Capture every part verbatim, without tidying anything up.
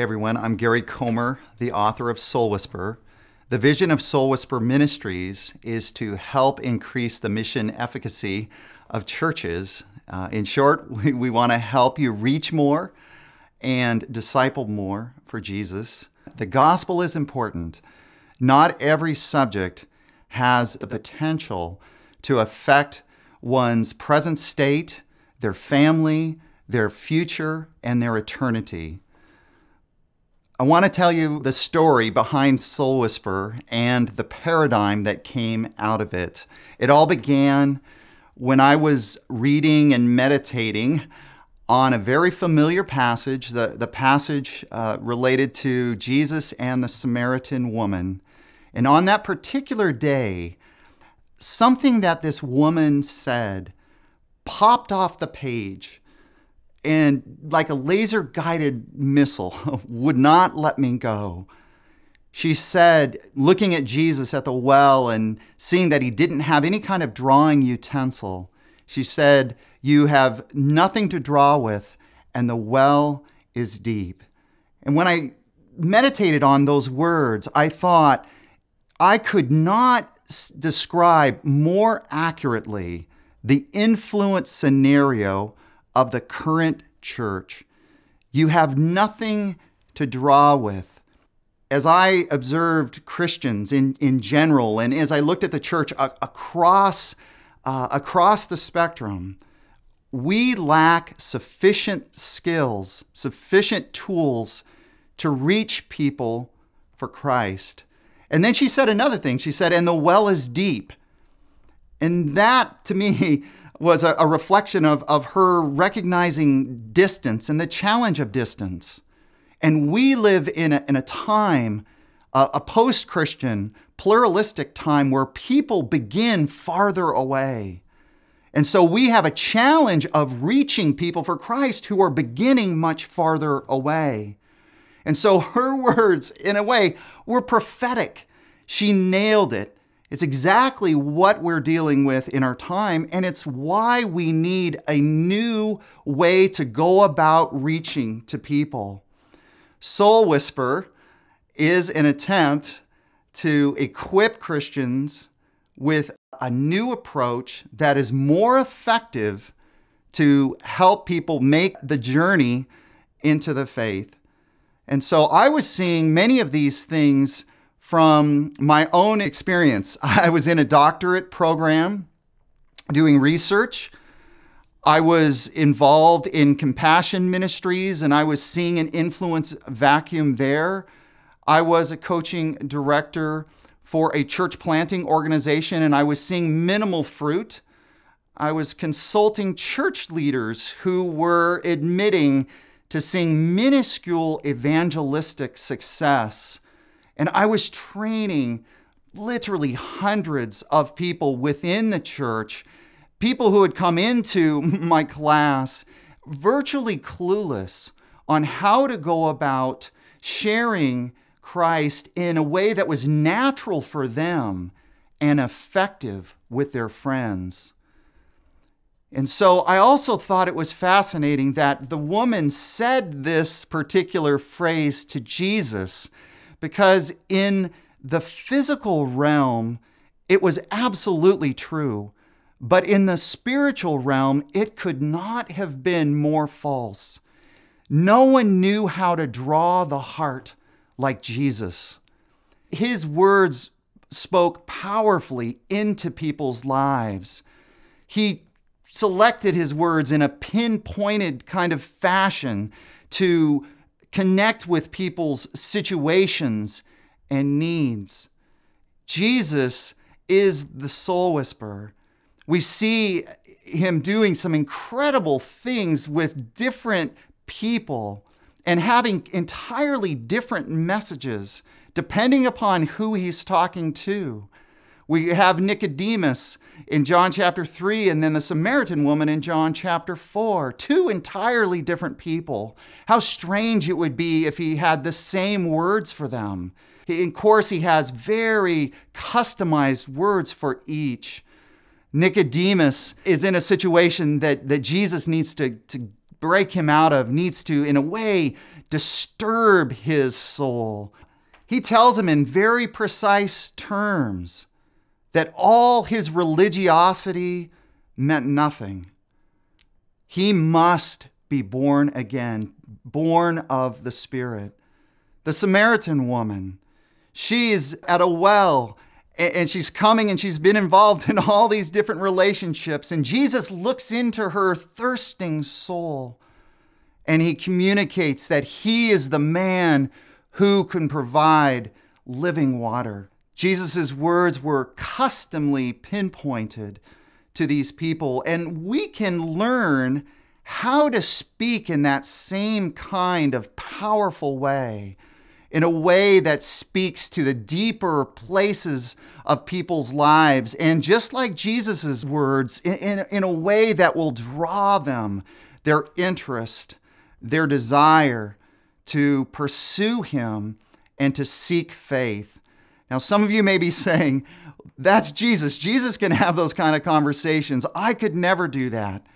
Hey everyone, I'm Gary Comer, the author of Soul Whisperer. The vision of Soul Whisper Ministries is to help increase the mission efficacy of churches. Uh, in short, we, we want to help you reach more and disciple more for Jesus. The gospel is important. Not every subject has the potential to affect one's present state, their family, their future, and their eternity. I want to tell you the story behind Soul Whisperer and the paradigm that came out of it. It all began when I was reading and meditating on a very familiar passage, the, the passage uh, related to Jesus and the Samaritan woman. And on that particular day, something that this woman said popped off the page. And like a laser-guided missile, would not let me go. She said, looking at Jesus at the well and seeing that he didn't have any kind of drawing utensil, she said, "You have nothing to draw with, and the well is deep." And when I meditated on those words, I thought, I could not describe more accurately the influence scenario of the current church. You have nothing to draw with. As I observed Christians in, in general, and as I looked at the church uh, across, uh, across the spectrum, we lack sufficient skills, sufficient tools to reach people for Christ. And then she said another thing. She said, "And the well is deep." And that, to me, was a, a reflection of, of her recognizing distance and the challenge of distance. And we live in a, in a time, uh, a post-Christian, pluralistic time where people begin farther away. And so we have a challenge of reaching people for Christ who are beginning much farther away. And so her words, in a way, were prophetic. She nailed it. It's exactly what we're dealing with in our time, and it's why we need a new way to go about reaching to people. Soul Whisper is an attempt to equip Christians with a new approach that is more effective to help people make the journey into the faith. And so I was seeing many of these things from my own experience. I was in a doctorate program doing research. I was involved in compassion ministries, and I was seeing an influence vacuum there. I was a coaching director for a church planting organization, and I was seeing minimal fruit. I was consulting church leaders who were admitting to seeing minuscule evangelistic success. And I was training literally hundreds of people within the church, people who had come into my class virtually clueless on how to go about sharing Christ in a way that was natural for them and effective with their friends. And so I also thought it was fascinating that the woman said this particular phrase to Jesus, because in the physical realm, it was absolutely true. But in the spiritual realm, it could not have been more false. No one knew how to draw the heart like Jesus. His words spoke powerfully into people's lives. He selected his words in a pinpointed kind of fashion to connect with people's situations and needs. Jesus is the Soul Whisperer. We see him doing some incredible things with different people and having entirely different messages depending upon who he's talking to. We have Nicodemus in John chapter three, and then the Samaritan woman in John chapter four. Two entirely different people. How strange it would be if he had the same words for them. He, of course, he has very customized words for each. Nicodemus is in a situation that, that Jesus needs to, to break him out of, needs to, in a way, disturb his soul. He tells him in very precise terms that all his religiosity meant nothing. He must be born again, born of the Spirit. The Samaritan woman, she's at a well, and she's coming and she's been involved in all these different relationships. And Jesus looks into her thirsting soul and he communicates that he is the man who can provide living water. Jesus' words were customly pinpointed to these people. And we can learn how to speak in that same kind of powerful way, in a way that speaks to the deeper places of people's lives. And just like Jesus' words, in, in, in a way that will draw them, their interest, their desire to pursue him and to seek faith. Now, some of you may be saying, that's Jesus. Jesus can have those kind of conversations. I could never do that.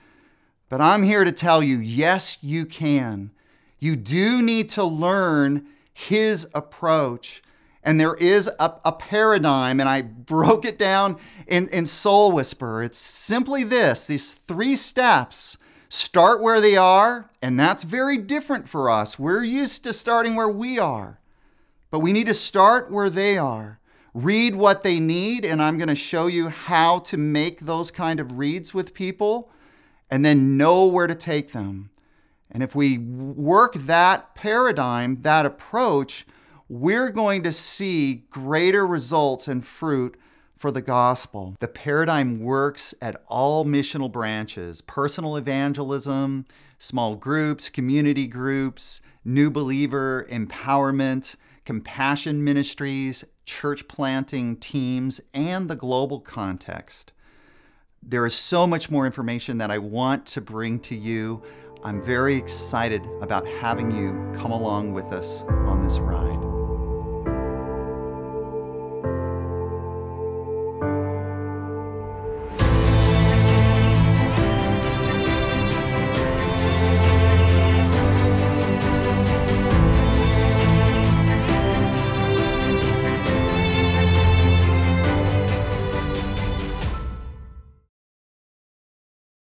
But I'm here to tell you, yes, you can. You do need to learn his approach. And there is a, a paradigm, and I broke it down in, in Soul Whisperer. It's simply this, these three steps. Start where they are, and that's very different for us. We're used to starting where we are, but we need to start where they are. Read what they need, and I'm going to show you how to make those kind of reads with people, and then know where to take them. And if we work that paradigm, that approach, we're going to see greater results and fruit for the gospel. The paradigm works at all missional branches: personal evangelism, small groups, community groups, new believer empowerment, compassion ministries, church planting teams, and the global context. There is so much more information that I want to bring to you. I'm very excited about having you come along with us on this ride.